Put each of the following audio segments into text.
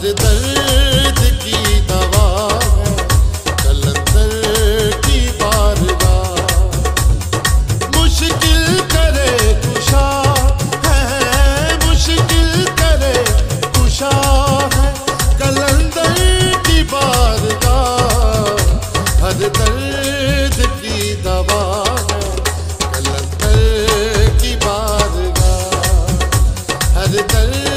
हर दर्द की दवा है कलंदर की बारगाह। मुश्किल करे कुशा है, मुश्किल करे कुशा है कलंदर की बारगाह। हर दर्द की दवा है कलंदर की बारगाह। हर दर्द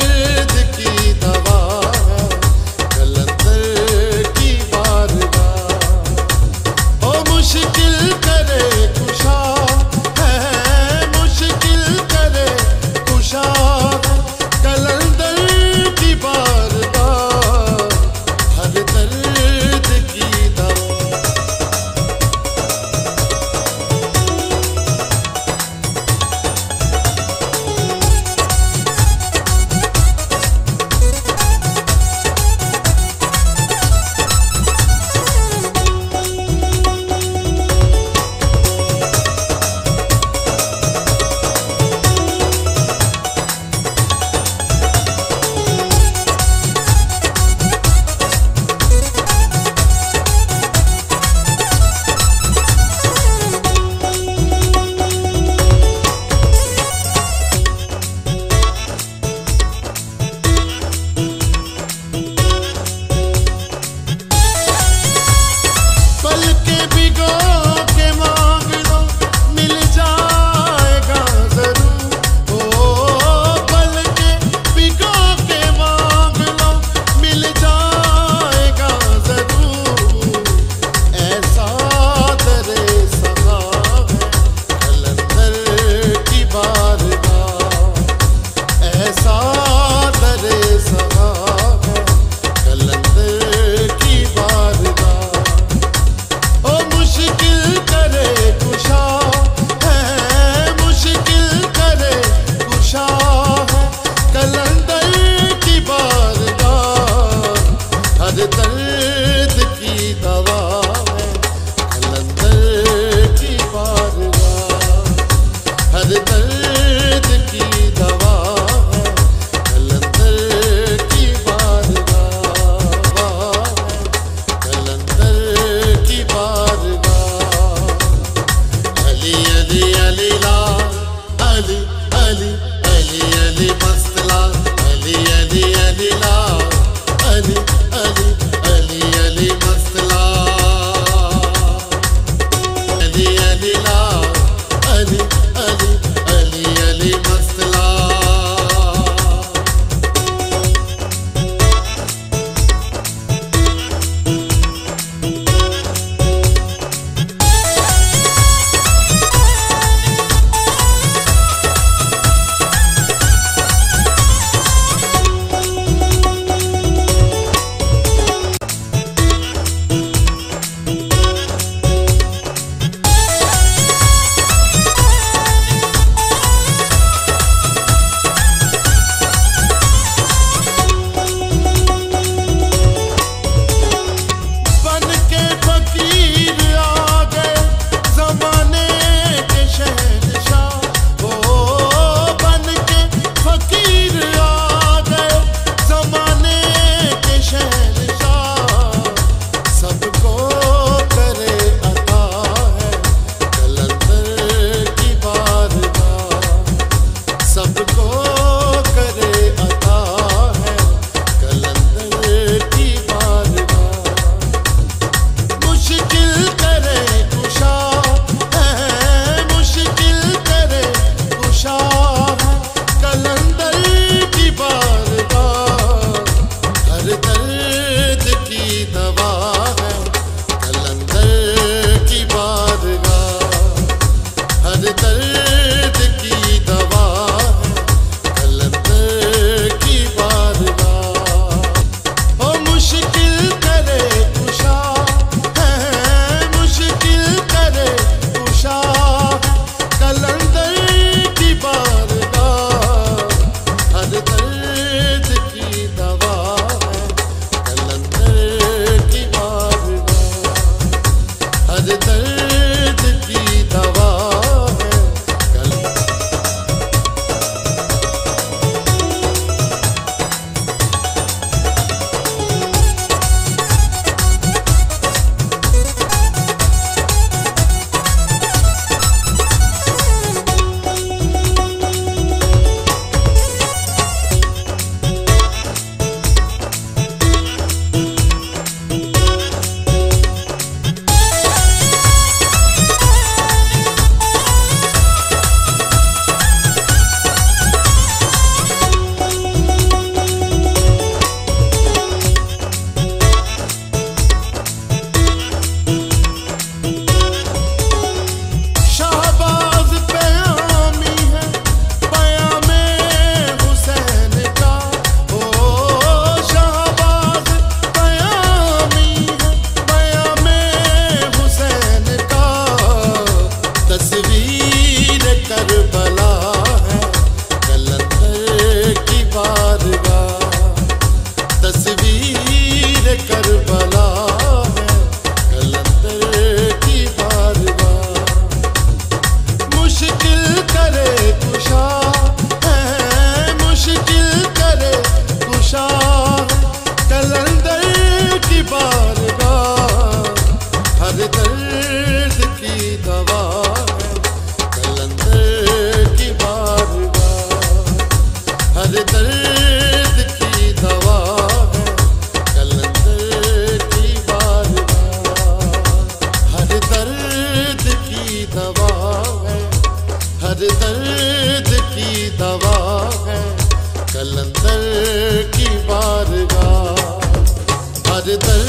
I